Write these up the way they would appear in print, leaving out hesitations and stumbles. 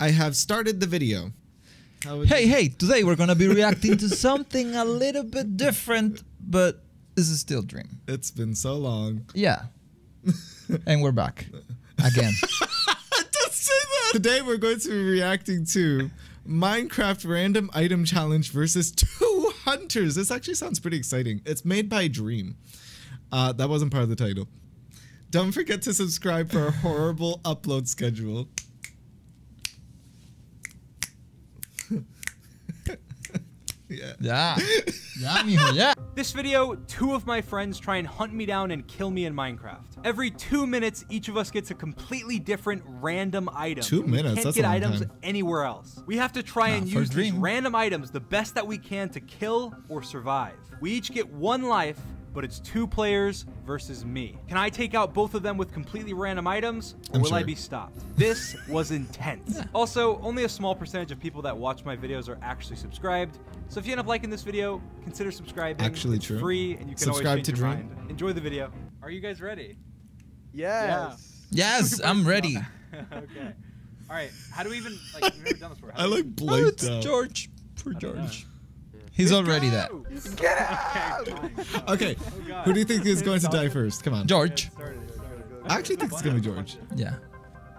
I have started the video. Hey, today we're gonna be reacting to something a little bit different, but this is still Dream. It's been so long. Yeah. And we're back. Again. Don't say that! Today we're going to be reacting to Minecraft Random Item Challenge versus 2 Hunters. This actually sounds pretty exciting. It's made by Dream. That wasn't part of the title. Don't forget to subscribe for our horrible upload schedule. Yeah. This video, 2 of my friends try and hunt me down and kill me in Minecraft. Every 2 minutes, each of us gets a completely different random item. 2 minutes, that's a long time. Can't get items anywhere else. We have to try and use these random items the best that we can to kill or survive. We each get 1 life, but it's 2 players versus me. Can I take out both of them with completely random items, or will I be stopped? This was intense. Yeah. Also, only a small percentage of people that watch my videos are actually subscribed. So if you end up liking this video, consider subscribing. Actually it's free, and you can always change your mind. Enjoy the video. Are you guys ready? Yes. Yeah. Yes, I'm ready. Okay. All right. How do we even? Like, we've never done this before. I like blanked out. George. Poor George. He's already that. Get out! Okay, who do you think is going to die first? Come on. George. I actually think it's going to be George. Yeah.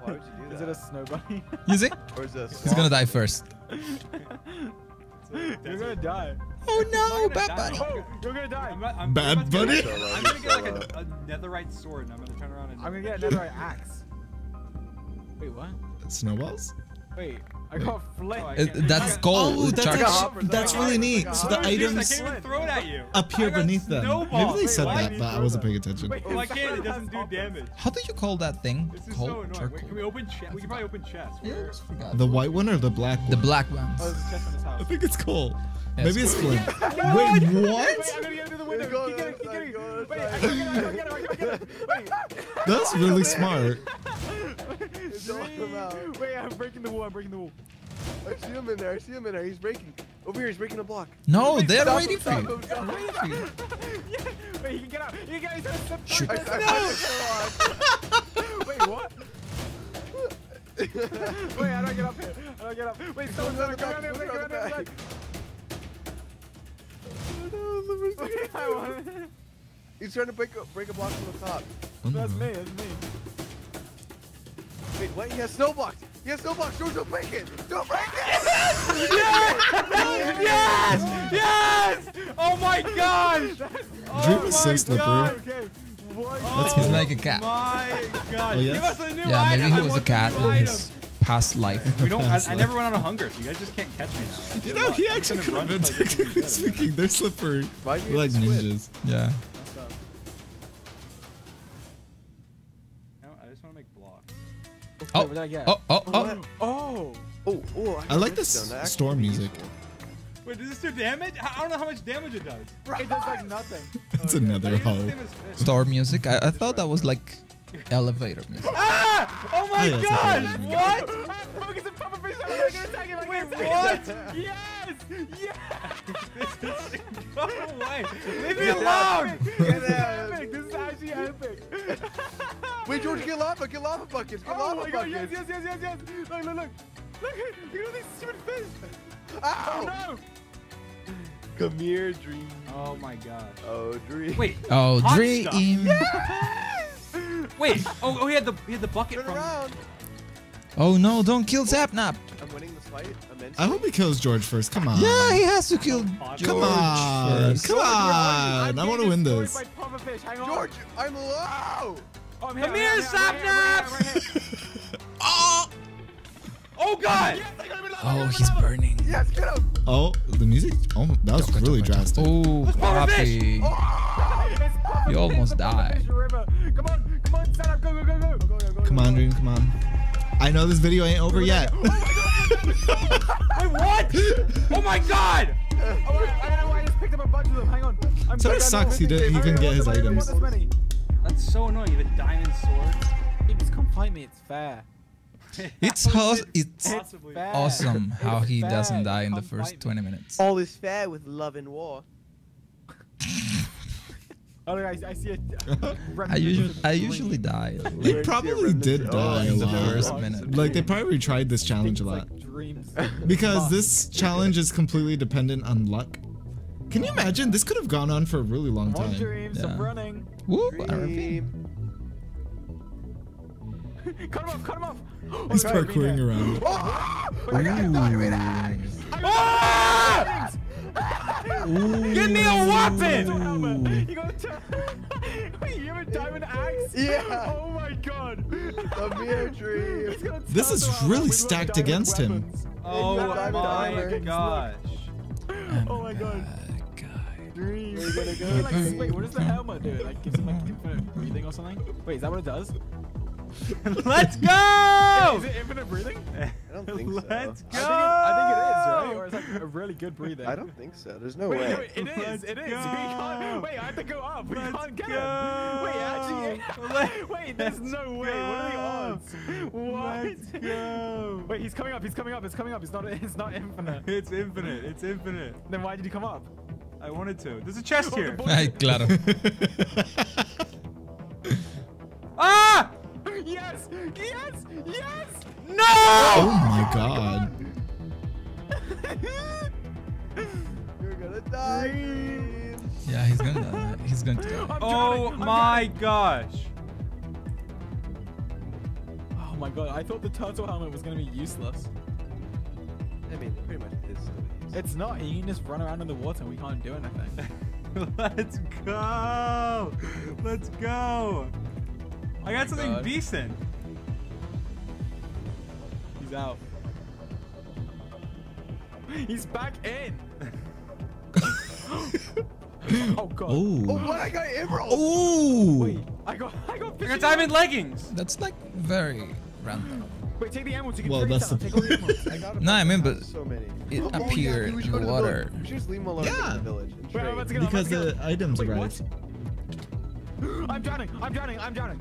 Why would you do that? Is it a snow bunny? You see? Or is it a swamp? He's going to die first. You're going to die. Oh no, bad bunny. Oh, you're going to die. I'm bad bunny? I'm going to get like a netherite sword and I'm going to turn around and... I'm going to get a netherite axe. Wait, what? Snowballs? Wait. I got flint. That's gold. Oh, that's really neat. So the items appear beneath them. Snowball. Maybe they said that, but I wasn't paying attention. Wait, well, I can't. It doesn't do damage. How do you call that thing? This is so annoying. Wait, can we open chests? We can probably open chests. Yeah, the white one or the black one? The black one. Oh, there's a chest on this house. I think it's coal. Yeah, maybe it's flint. Wait, what? I'm gonna get under the window. Keep going. Wait, I can't. That's really smart. Wait, I'm breaking the wall. I see him in there. He's breaking. Over here, he's breaking a block. No, they're waiting for you. Wait, he can get out. He can get out. Shoot. No. Wait, what? Wait, how do I get up here? Wait, someone's gonna go around there. He's trying to break a block from the top. That's me. Wait, what? He has snow blocks. George, don't break it. Yes! Yes! Oh my gosh! Dream is so slippery. He's like a cat. My God! Give us a new item. Yeah, maybe he was a cat in his past life. I never went on a hunger. So you guys just can't catch me now. You know, he actually could have been technically speaking. They're slippery. Like ninjas. Yeah. I like this storm music. Wait, does this do damage? I don't know how much damage it does. It does like nothing. It's another hole. Storm music? I thought that was like elevator music. Ah! Oh my gosh! What? Focus and pump a fish. Wait, what? Yes! Yes! Go away! Leave me alone! This is actually epic. Wait, George, get lava buckets. Get lava buckets. Yes. Look. Look at all these stupid fish. Ow. Oh, no. Come here, Dream. Oh, my God. Oh, Dream. Wait. Oh, Dream. Yes! Wait. Oh, he had the bucket. Turn around. Oh, no. Don't kill Sapnap. I'm winning this fight. I hope he kills George first. Come on. Yeah, he has to kill George. Come on. I want to win this. George, I'm low. Oh, come here, Sapnap! Oh! Oh, God! Oh, he's burning. Yes, get him! Oh, the music? Oh, that was really drastic. Oh, Poppy. You almost died. Come on, Sapnap, go. Come on, Dream, come on. I know this video ain't over yet. Oh, my God! Wait, what? Oh, my God! I don't know why I just picked up a bunch of them. Hang on. So it sucks he couldn't get his items. That's so annoying. You have a diamond sword. Hey, just come fight me. It's fair. It's awesome how he doesn't die in the first 20 minutes. All is fair with love and war. Oh, guys, I see it. I usually die. They probably did die a lot. Like, they probably tried this challenge a lot. Because this challenge is completely dependent on luck. Can you imagine? This could have gone on for a really long time. Dreams, yeah. I'm running. Whoop, RP. Cut him off, cut him off. Oh, he's parkouring around. Give me a weapon! You got to. Wait, you have a diamond axe? Yeah. Oh my god. This is really stacked against him. Oh my gosh. Oh my god. Dream. Wait, what does the helmet do? Like gives him like infinite breathing or something? Wait, is that what it does? Let's go! Is it infinite breathing? I don't think so. Let's go! I think it is, right? Or it's like a really good breathing. I don't think so. There's no way. Wait, it is. Wait, I have to go up. We can't get him. Wait, actually. Wait, there's no way. What are the odds? What? Let's go. Wait, he's coming up. He's coming up. It's coming up. It's not infinite. It's infinite. It's infinite. Then why did he come up? I wanted to. There's a chest here. I got him. Ah! Yes! Yes! Yes! No! Oh my god. You're gonna die. Yeah, he's gonna die. He's gonna die. Oh my gosh. Oh my god, I thought the turtle helmet was gonna be useless. I mean, it pretty much is still useless. It's not. You can just run around in the water and we can't do anything. Let's go! Let's go! I got something decent. He's out. He's back in. Oh god. Ooh. Oh, what? I got emerald. Oh. Wait, I got fishing. I got diamond leggings. That's like very random. Wait, take the emeralds. You can No, I mean, but so many. It appeared in the water. We should just leave him alone in the village. Wait, because the items arrived. I'm drowning. I'm drowning. I'm drowning.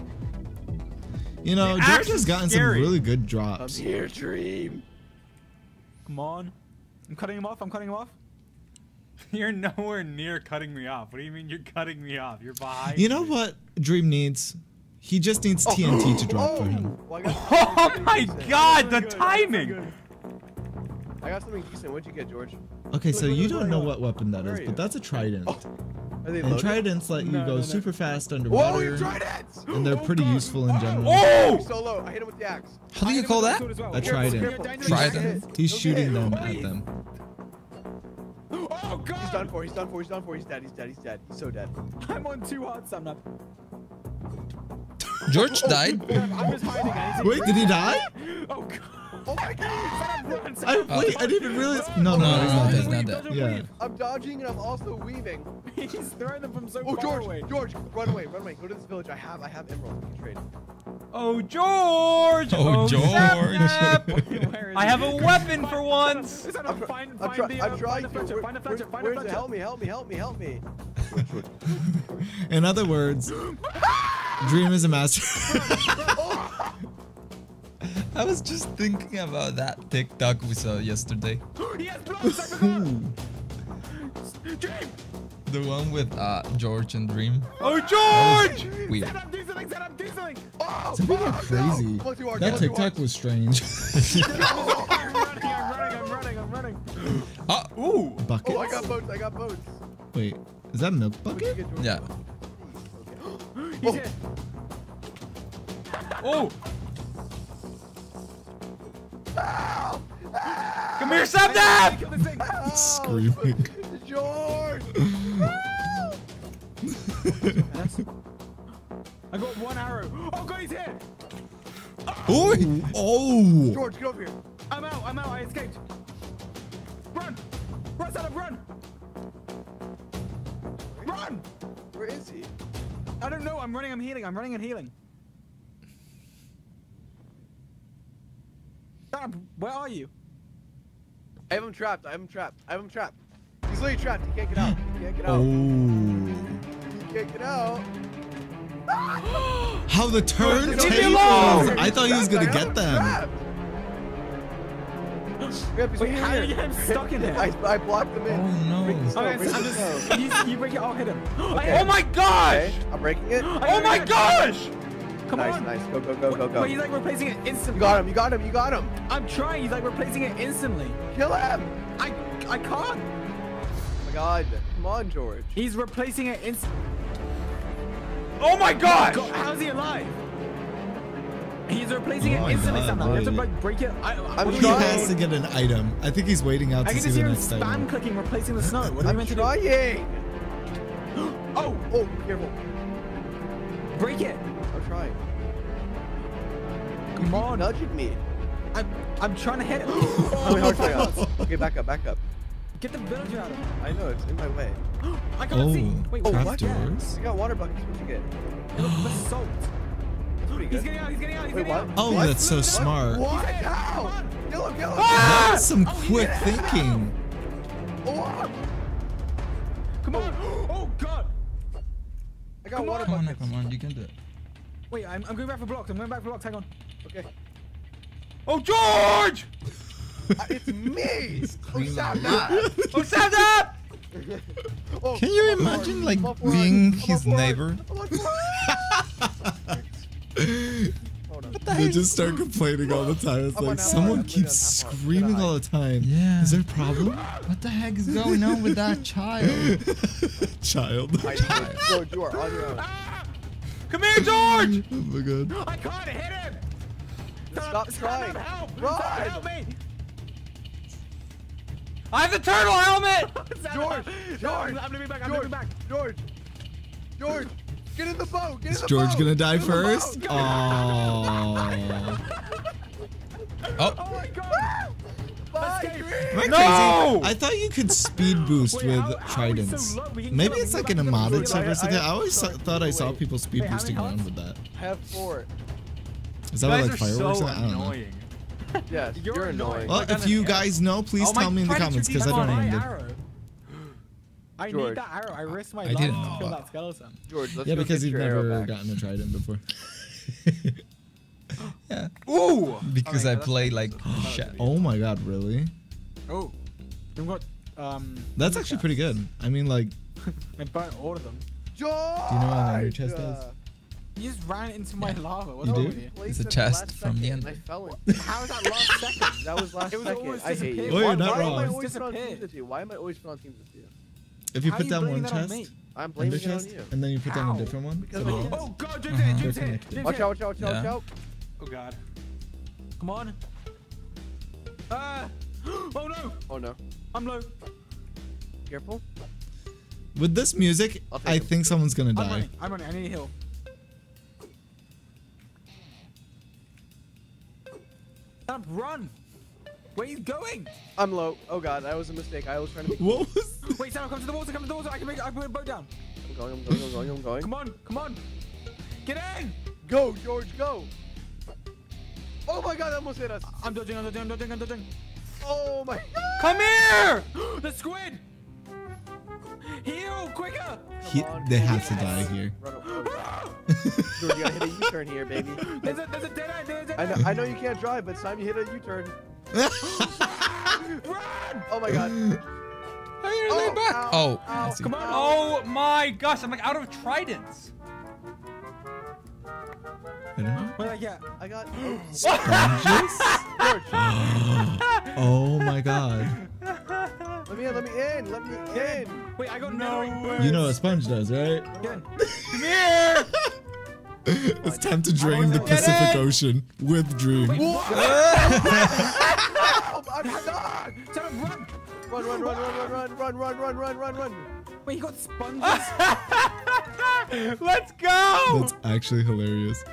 You know, George has gotten some really good drops. I'm here, Dream. Come on. I'm cutting him off. I'm cutting him off. You're nowhere near cutting me off. What do you mean you're cutting me off? You're behind. You know what Dream needs? He just needs TNT to drop for him. Well, oh my god, the timing! I got something decent. What'd you get, George? Okay, so you don't know what weapon that is, but that's a trident. And tridents let you go super fast underwater. Whoa, and they're pretty useful in general. Oh! So low. I hit him with the axe. How do you call that? A trident. Trident. He's shooting them at them. Oh god! He's done for. He's done for. He's done for. He's dead. He's dead. He's dead. He's so dead. I'm on 2 hearts. I'm not. George died. Wait, did he die? Oh god! Oh my god! I didn't even realize. No, he's not dead. Yeah. I'm dodging and I'm also weaving. He's throwing them from so far away. Oh, George! George, run away! Run away! Go to this village. I have emeralds. We can trade. Oh, George! Oh, George! I have a weapon for once. I'm trying to find a fletcher. Find a fletcher. Help me! Help me! Help me! Help me! In other words, Dream is a master. I was just thinking about that TikTok we saw yesterday. The one with George and Dream. Oh, George! Weird. Some people are crazy. That TikTok was strange. I'm running. Ooh. Buckets. Oh, I got boats. Wait, is that a milk bucket? Yeah. Okay. Oh! Ow! Ow! Come here, Sapnap! Screaming. George! I got 1 arrow. Oh god, he's here! Oh! Oh! George, get over here. I'm out, I escaped. Run! Run, Sapnap, run! Run! Where is he? I don't know, I'm running and healing. Where are you? I have him trapped. He's literally trapped. He can't get out. He can't get out. How the turn tables! I thought he was gonna get them. Yep, he's wait, how did you get him stuck in there? I blocked him in. Oh, no. Okay, so I'm just... you break it. I'll hit him. Okay. Oh, my gosh! Okay, I'm breaking it. Oh, my gosh! Come on. Nice, nice. Go, go, go, go, go. But he's, like, replacing it instantly. You got him. You got him. You got him. I'm trying. He's, like, replacing it instantly. Kill him. I can't. Oh, my God. Come on, George. He's replacing it instantly. Oh, my gosh! How's he alive? He's replacing it instantly somehow. You have to break it. I'm he has to get an item. I think he's waiting out to see the next item. I can just hear him spam clicking, replacing the snow. What are we meant to do? I'm trying! Oh! Oh, careful. Break it! I'm trying. Come on. You're nudging me. I'm trying to hit it. Okay, back up, back up. Get the villager out of him. I know, it's in my way. I can't see. Wait, what? I got water buckets. What'd you get? Look, the salt. He's getting out, he's getting out, he's getting out. Oh, what? That's so smart. What? How? Kill him, kill him. Ah! That's some quick thinking. Oh. Come on. Oh, God. I got water buckets. Come on, you can do it. Wait, I'm going back for blocks. I'm going back for blocks. Hang on. Okay. Oh, George! It's me. Oh, Sapnap. Oh, Sapnap! Oh, can you imagine, like, being his neighbor? They just start complaining all the time. It's like someone keeps screaming all the time. Yeah. Is there a problem? What the heck is going on with that child? George, you are on your own. Come here, George! Oh my God. I can't hit him! Stop trying. Help! Run! Help me! I have the turtle helmet! George! George! I'm leaving back. I'm leaving back. George! George! Get in the boat! Get in the boat! Is George gonna die first? Oh. Oh! Oh my God! Am I crazy? No! I thought you could speed boost with tridents. Maybe it's like in a modded server or something. I always thought I saw people speed boosting around with that. Have four. Is that like fireworks? I don't know. Yeah, you're annoying. Well, if you guys know, please tell me in the comments because I don't know. I need that arrow. I risked my life to kill that skeleton. George, let's because you've never gotten a trident before. Yeah. Ooh! Because I play like shit. Oh my God, really? Oh. You've got that's actually pretty good. I mean, like I burnt all of them. George! Do you know what your chest does? You just ran into my lava. What's wrong with you? It's a chest from the end. How was that last second? That was last second. I hate you. Oh, you're not wrong. Why am I always on teams with you? If you put down one chest, I'm blaming it on you. And then you put down a different one. Oh God, James hit! Watch out, watch out, watch out! Oh God! Come on! Oh no! Oh no! I'm low. Careful. With this music, I think someone's gonna die. I'm running. I need a heal. Run! Where are you going? I'm low. Oh God, that was a mistake. I was trying to make what was that? Wait, Sam, come to the water, come to the water. I can put a boat down. I'm going, I'm going, I'm going, I'm going. Come on, come on. Get in! Go, George, go. Oh my God, that almost hit us. I'm dodging, I'm dodging, I'm dodging, I'm dodging. Oh my God. Come here! The squid! Heal, quicker! They have to die here. George, you gotta hit a U-turn here, baby. There's a dead eye, there's a dead eye. I know you can't drive, but it's time you hit a U-turn. Run! Oh my God. How are you gonna lay back? Ow, ow, come on. Oh my gosh, I'm like out of tridents. I don't know. What did I get? I got sponges? Oh my God. Let me in, let me in, let me in. Wait, I got no. You know what a sponge does, right? Come here! It's time to drain the Pacific Ocean with Dream. Run, run, run, run, run, run, run, run, run, run, run. Wait, you got sponges. Let's go. That's actually hilarious.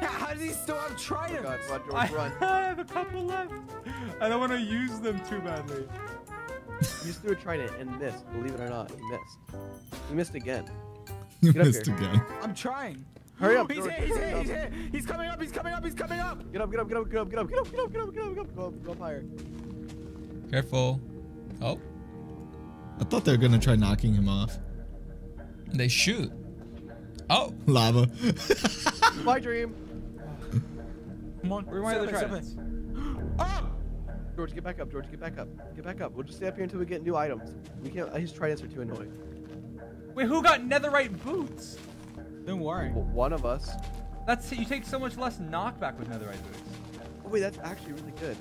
How does he still have tridents? Oh God, run, George, run. I have a couple left. I don't want to use them too badly. You just threw a trident and missed. Believe it or not, you missed. You missed again. You missed again. I'm trying. Hurry up, George. He's here, he's here, he's here. He's coming up, he's coming up, he's coming up. Get up, get up, get up, get up, get up, get up, get up, get up, get up, get up, go up higher. Careful. Oh. I thought they were going to try knocking him off. They shoot. Oh. Lava. My Dream. Come on. Where are my other tridents? Oh! George, get back up. George, get back up. Get back up. We'll just stay up here until we get new items. We can't. His tridents are too annoying. Wait, who got netherite boots? Don't worry. Well, one of us. That's it. You take so much less knockback with netherite boots. Oh, wait, that's actually really good.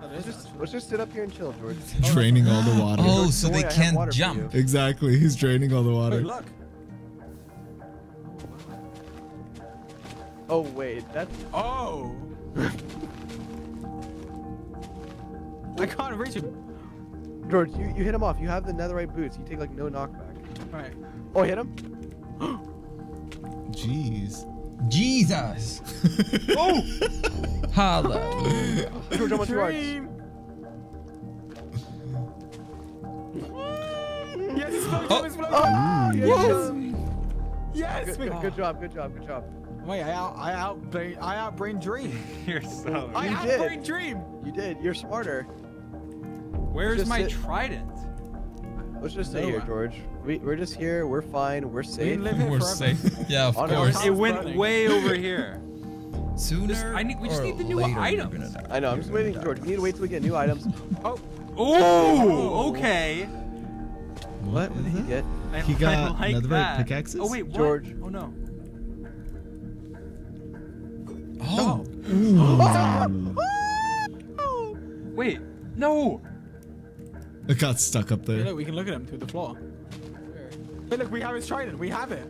Let's just sit up here and chill, George. Draining all the water. Oh, George, so they can't jump. Exactly. He's draining all the water. Wait, look. Oh, wait. That's... Oh! I can't reach him. George, you hit him off. You have the netherite boots. You take, like, no knockback. All right. Oh, hit him? Jeez. Jesus! Oh! Holla. George, how much Dream. Yes, it's oh. Yes! Good job. Wait, I outbrained Dream. You're so... I outbrained Dream! You did. You're smarter. Where's my trident? Let's just stay here, George. We're just here. We're fine. We're safe. We're safe. Yeah, of course. It went way over here. Sooner we just need the new items. I know. I'm just waiting, George. We need to wait till we get new items. Oh. Oh, okay. What did he get? He got another pickaxes? Oh, wait, what? George. Oh, no. Oh. Oh. Wait. No. It got stuck up there. Yeah, look, we can look at him through the floor. Hey, look, we have his trident. We have it.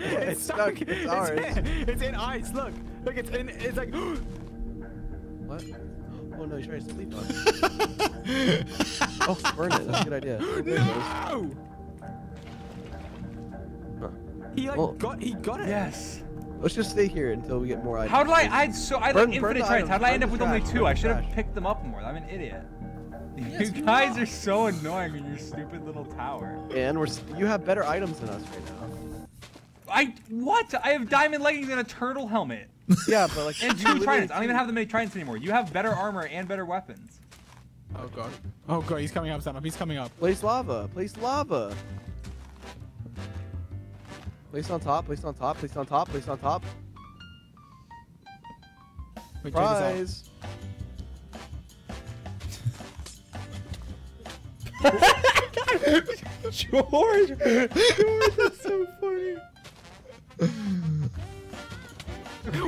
It's stuck. It's ours. It's in ice. Look. Look, it's in. It's like. What? Oh, no, he's trying to sleep on it. Oh, burn it. That's a good idea. No! He, like, he got it. Yes. Let's just stay here until we get more items. How did I had infinite tridents. How did I end up with only two? I should have picked them up more. I'm an idiot. You guys are so annoying in your stupid little tower. And you have better items than us right now. What? I have diamond leggings and a turtle helmet. Yeah, but like... And two tridents. I don't even have that many tridents anymore. You have better armor and better weapons. Oh, God. Oh, God. He's coming up, Sapnap. He's coming up. Place lava. Place lava. Place on top. Place on top. Place on top. Place on top. Surprise. George! That's so funny.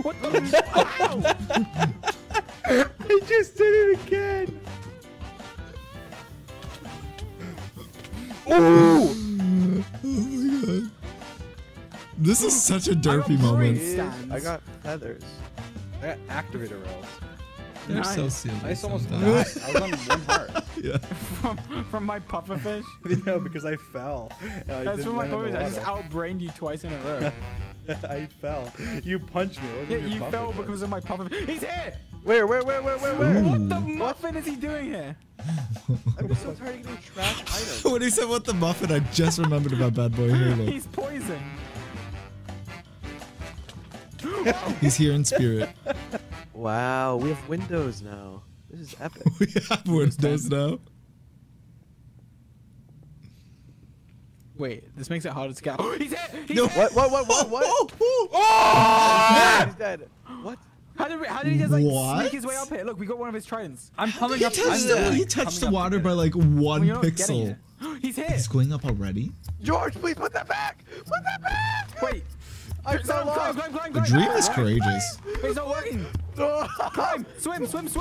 What the? Ow! I just did it again. Oh! Oh my god! This is such a derpy moment. I got feathers. I got activator rails. They're nice. So silly. I almost died. I was on one heart. Yeah. from my pufferfish? Yeah, because I fell. That's from my pufferfish. I just outbrained you twice in a row. I fell. You punched me. Yeah, you fell because of my pufferfish. He's here! Where? Ooh. What the muffin is he doing here? I'm just so tired of getting trash items. When he said, what the muffin, I just remembered about Bad Boy Halo. He's poison. He's here in spirit. Wow, we have windows now. This is epic. We have windows now. Wait, this makes it harder to scout. He's dead! He's dead! What? Oh! He's dead. What? How did he just like sneak his way up here? Look, we got one of his tridents. I'm coming up. He touched the water by like one pixel. He's here. He's going up already? George, please put that back! Put that back! Wait. The Dream is courageous. It's not working. Climb, swim. Please.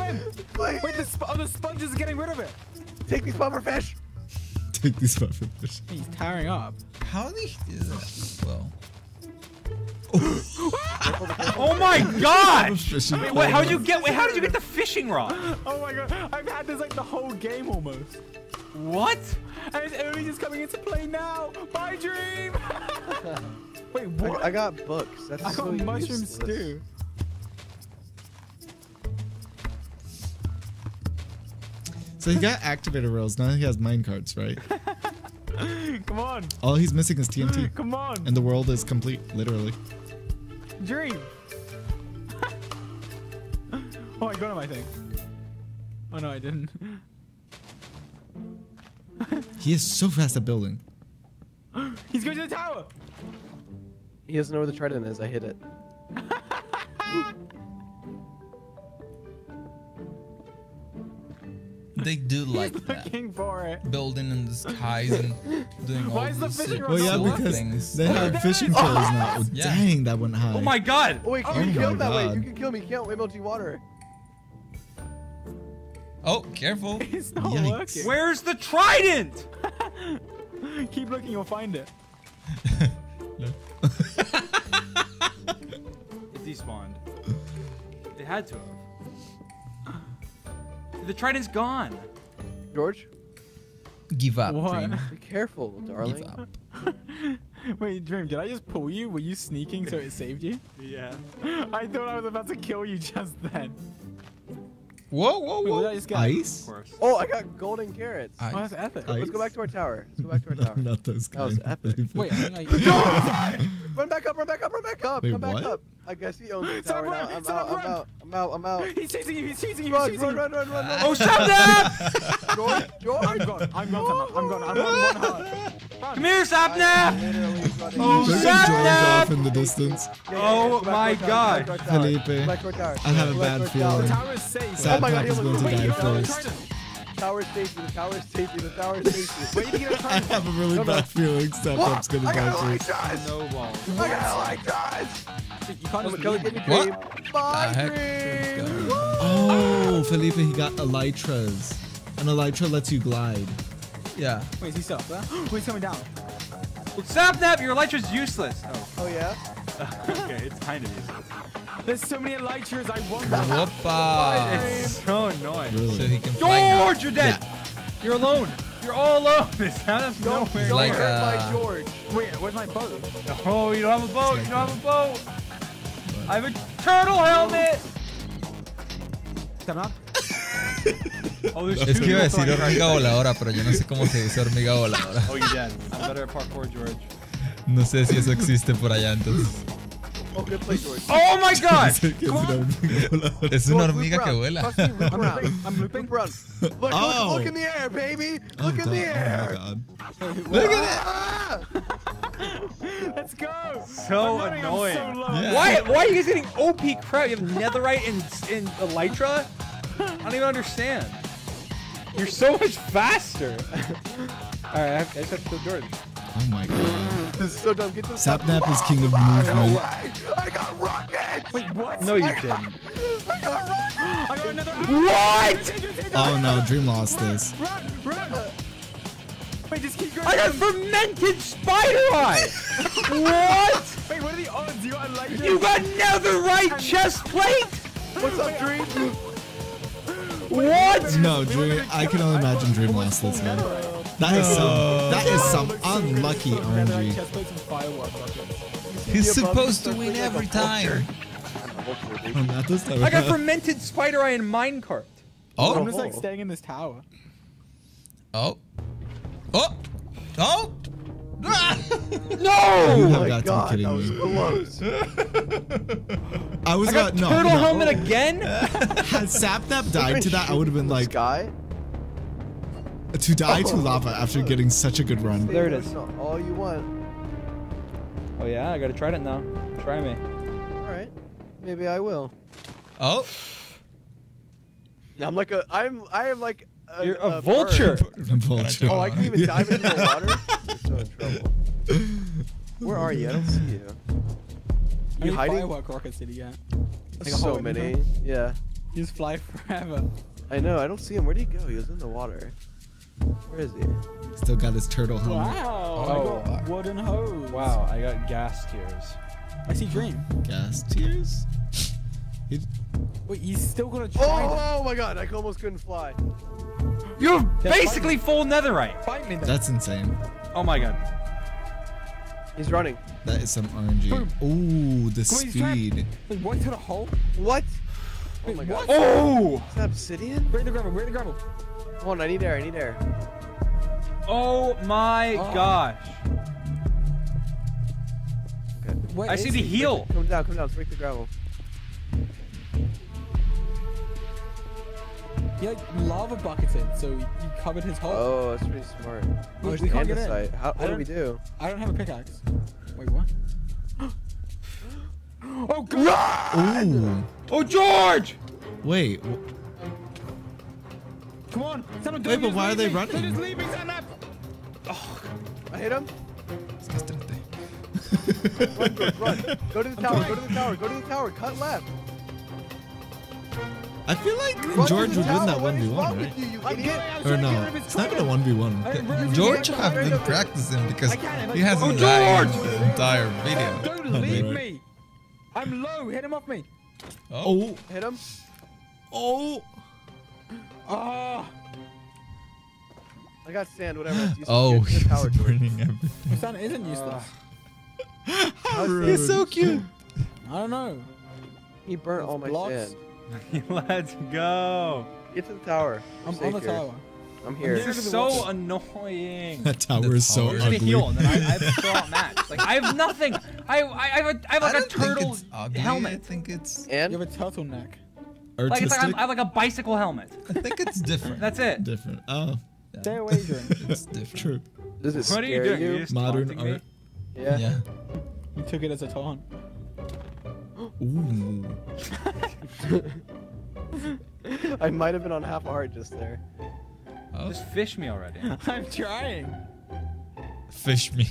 Wait, the sponge is getting rid of it. Take these pufferfish. He's tiring up. How did he do that? Well. Oh my gosh! Wait, how did you get the fishing rod? Oh my god, I've had this like the whole game almost. What? And it's only just coming into play now. Bye, Dream. Wait, what? I got books. That's so useless. I got mushroom stew. So he got activator rails. Now he has mine carts, right? Come on. All he's missing is TNT. Come on. And the world is complete, literally. Dream. Oh, I got him, I think. Oh, no, I didn't. He is so fast at building. He's going to the tower. He doesn't know where the trident is. I hit it. They do like that. Looking for it. Building in the skies and doing all these things. Well, yeah, because they have fishing poles now. Yeah. Dang, that went high. Oh my god! Oh, wait, you can kill him that way. You can kill me. You can't MLG water. Oh, careful. It's not working. Where's the trident? Keep looking, you'll find it. It despawned. They had to have. The trident's gone. George? Give up, what? Dream. Be careful, darling. Give up. Wait, Dream, did I just pull you? Were you sneaking so it saved you? Yeah. I thought I was about to kill you just then. Whoa, whoa, whoa. Wait, I just got ice? Oh, I got golden carrots. Ice. Oh, that's epic. Ice. Let's go back to our tower. Let's go back to our tower. Not those guys. That was epic. Wait, I'm like... Run back up, run back up, run back up. Wait, come back up. I guess he owns the tower now. I'm out. He's chasing you, he's chasing you, he's chasing you. Run. Oh, Sapnap! George! I'm gone. Come here, Sapnap! Oh, Sapnap! Off in the distance. Oh my god. Felipe, I have a bad feeling. Sapnap is going to die first. Tower safety, the tower safety, the tower safety. Wait, you I have a really bad feeling Sapnap's gonna die first. I gotta like this. What? Bye, Dream! Oh, Felipe, he got elytras. An elytra lets you glide. Yeah. Wait, is he stuck? Wait, he's coming down. Sapnap, your elytra's useless. Oh, yeah? Okay, it's kind of useless. There's so many elytras, I wonder. Whoopa! It's so annoying. Really? So he can George, you're dead. Yeah. You're alone. You're all alone. It's out of nowhere. Like by George. Wait, where's my boat? Oh, you don't have a boat. You don't have a boat. What? I have a turtle helmet. Come on. Es que iba a decir hormiga voladora, pero yo no sé cómo se dice hormiga voladora. Oh, you're dead. I'm better at parkour, George. No sé si eso existe por allá entonces. Oh, good play, George. Oh my god! Es una hormiga que vuela. I'm looping. Look in the air, baby! Look in the air! Look at it! Let's go! So annoying. Why are you guys getting OP crap? You have netherite and elytra? I don't even understand. You're so much faster. Alright, I just have to kill George. Oh my god. This is so dumb. Get this Sapnap is king of movement. I got rockets! Wait, what? No, you didn't. I got rockets! I got another. What? Oh no, Dream lost this. Run! Wait, just keep going. I got fermented spider eye! What? Wait, what are the odds? You got like. You got netherite chest plate? What's up, Dream? What? No, Dream. I can only imagine Dream lost this man. That is some unlucky RNG. He's supposed to win every time. I got fermented spider eye in minecart. Oh. I'm just like staying in this tower. Oh. No! Oh my god, that was close. I got turtle helmet again? Had Sapnap died to that, I would have been like... To die to lava after getting such a good run. There it is. All you want. Oh yeah, I gotta try it now. Try me. Alright. Maybe I will. Oh. I'm like a... I am like... You're a vulture. Oh, I can even dive into the water? You're so in trouble. Where are you? I don't see you. You hiding? Firework rocket city, yeah. Like so many. Yeah. You just fly forever. I know. I don't see him. Where did he go? He was in the water. Where is he? Still got his turtle helmet. Wow. Oh, I got wooden hose. Wow. I got gas tears. I see Dream. Gas tears? Wait, he's still gonna try. Oh my god! I almost couldn't fly. You're basically full netherite. Fight me. That's insane. Oh my god. He's running. That is some RNG. Ooh, the speed. Wait, what? Hit a hole? What? Oh my god. Oh! Is that obsidian? Where's the gravel? Where's the gravel? Hold on, I need air. I need air. Oh my gosh. Okay. I see the heel. Come down. Let's break the gravel. He like lava buckets in, so he covered his hole. Oh, that's pretty smart. Wait, we can't get in. What do we do? I don't have a pickaxe. Wait, what? Oh god! Ooh. Oh George! Wait. Come on. Someone do it. Wait, but why are they running? They're just leaving, Sapnap. Oh, I hit him. Run, George, run. Go to the tower. Go to the tower. Go to the tower. Cut left. I feel like George would win that 1v1, right? Or no, it's not even a 1v1. George have been practicing because he hasn't died the entire video. Don't leave me. I'm low. Hit him off me. Oh. Hit him. Oh. Ah. I got sand, whatever. Oh, he's burning everything. The sand isn't useless. He's so cute. I don't know. He burnt all my sand. Let's go. Get to the tower. I'm on the tower. I'm here. This is so annoying. That tower is so ugly. I need to heal, and then I have a strong match. Like I have nothing. I have like a turtle helmet. I think it's. And you have a turtleneck. Like it's like I have like a bicycle helmet. I think it's different. That's it. Different. Oh. Stay away, Dream. It's different. This is scary. What are you doing? Modern art. Yeah. You took it as a taunt. Ooh. I might have been on half a heart just there. Oh. Just fish me already. I'm trying. Fish me.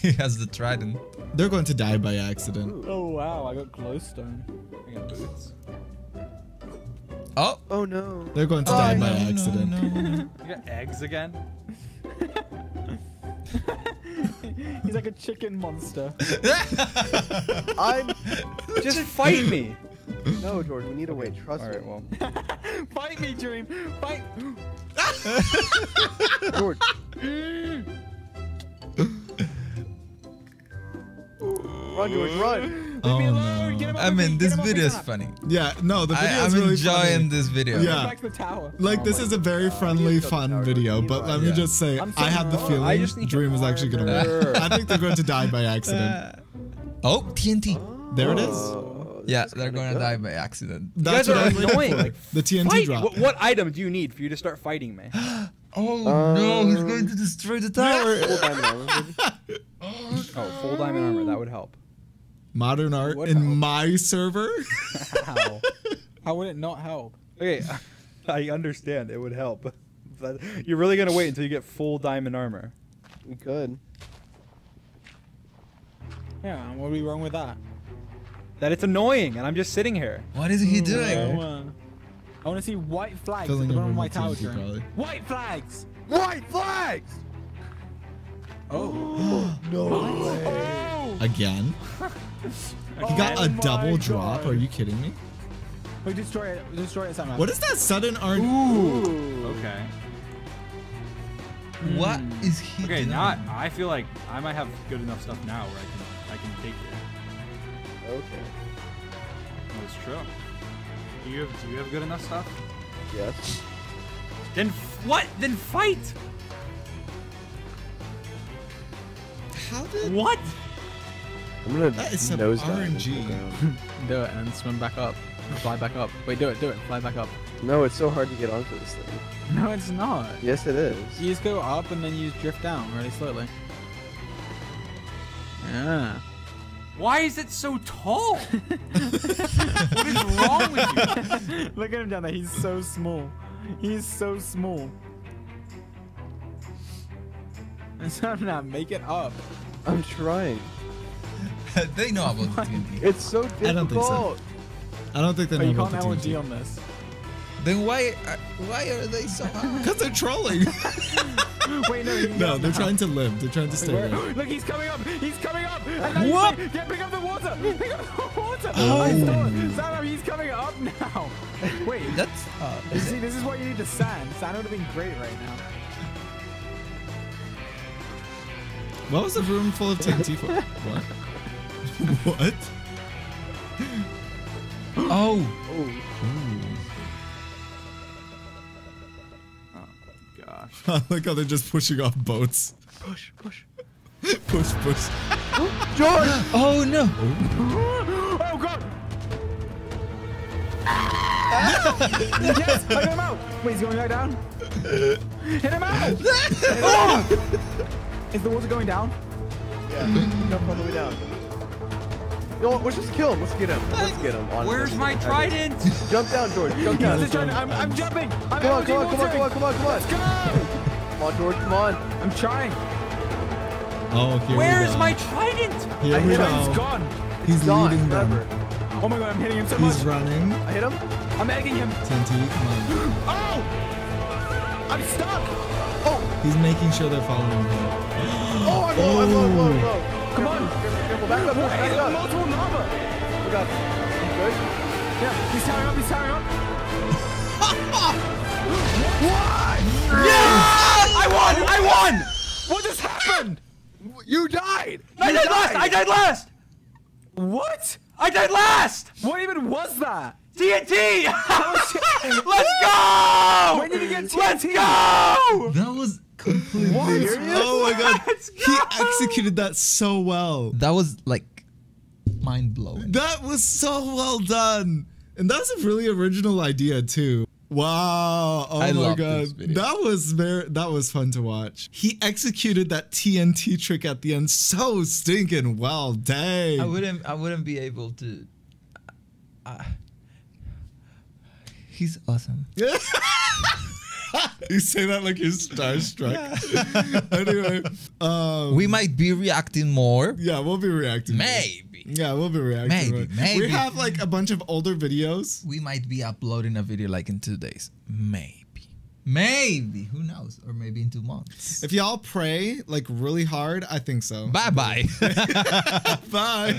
He has the trident. They're going to die by accident. Ooh. Oh wow, I got glowstone. I got boots. Oh. Oh no. They're going to die by accident. No. You got eggs again? He's like a chicken monster. I'm just fight me. No, George, we need a way. Trust me. All right, well. Fight me, Dream. Fight. George. Run, George, run. Oh, no. I mean, this video is funny. Yeah, no, the video is really funny. I'm enjoying this video. Yeah. Back to the tower. Like, this is a very friendly, fun video, but let me just say, I have the feeling Dream is actually going to win. I think they're going to die by accident. Oh, TNT. There it is. Yeah, they're going to die by accident. That's what I'm annoying. The TNT drop. What item do you need for you to start fighting me? Oh no, he's going to destroy the tower. Full diamond armor. Oh, full diamond armor. That would help. Modern art my server? How? How would it not help? Okay, I understand it would help. But you're really going to wait until you get full diamond armor. We could. Yeah, what would be wrong with that? That it's annoying and I'm just sitting here. What is he doing? I want to see white flags at the bottom of my tower. White flags! White flags! Oh. No way. Oh. Again? He got a double drop? Are you kidding me? We destroy it. Destroy it somehow. What is that sudden orange? Ooh. Okay. What is he doing? Okay, I feel like I might have good enough stuff now where I can take it. Okay. That's true. Do you have good enough stuff? Yes. Then what? Then fight! How did... What? I'm gonna nose dive. RNG. Do it and then swim back up. Fly back up. Wait, do it. Fly back up. No, it's so hard to get onto this thing. No, it's not. Yes, it is. You just go up and then you just drift down really slowly. Yeah. Why is it so tall? What is wrong with you? Look at him down there. He's so small. He's so small. And so I'm not making up. I'm trying. They know about the TNT. It's so difficult. I don't think so. I don't think they know about the TNT. But you can't LOD on this. Then why are they so high? Because they're trolling. Wait, no, they're trying to live. They're trying to stay alive. Look, he's coming up. He's coming up. And what? Get pick up the water. Pick up the water. Oh. I saw it. Sapnap, he's coming up now. Wait. That's. See, this is why you need the sand. Sand would have been great right now. What was the room full of TNT for? What? What? Oh. Oh. Oh gosh. I like how they're just pushing off boats. Push. push. George! Oh no! Oh god! Yes! I got him out! Wait, he's going back down? Hit him out! Oh! Is the water going down? Yeah, no, all the way down. No, we're just killed. Let's get him. Let's get him. Honestly. Where's my trident? Jump down, George. Jump down. I'm jumping. Come on. Come on, George. Come on. I'm trying. Oh, here Where is my trident? Here we go. He's gone. He's leaving them. Oh my god, I'm hitting him so much. He's running. I hit him. I'm egging him. TNT, come on. Oh! I'm stuck. Oh! He's making sure they're following him. Oh, I'm low. I'm low. Come on! Careful, back up! Back up! Multiple lava! We got him. Good? Yeah, he's tearing up! What? Yes! I won! What just happened? You died! I died last! What? I died last! What even was that? TNT! Let's go! When did you get TNT? Let's go! That was... completely. Oh my god, he executed that so well. That was like mind-blowing. That was so well done, and that's a really original idea too. Wow. Oh my god, that was fun to watch. He executed that TNT trick at the end so stinking well. Dang, I wouldn't be able to. He's awesome. You say that like you're starstruck. Anyway, we might be reacting more. Yeah, we'll be reacting. Maybe. More. Yeah, we'll be reacting. Maybe. We have like a bunch of older videos. We might be uploading a video like in 2 days. Maybe. Maybe. Who knows? Or maybe in 2 months. If y'all pray like really hard, I think so. Bye-bye. Bye.